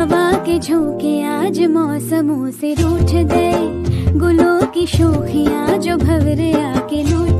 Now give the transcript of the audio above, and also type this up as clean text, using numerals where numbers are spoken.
हवा के झोंके आज मौसमों से रूठ गए, गुलों की शोखियां जो भंवरे आके लूट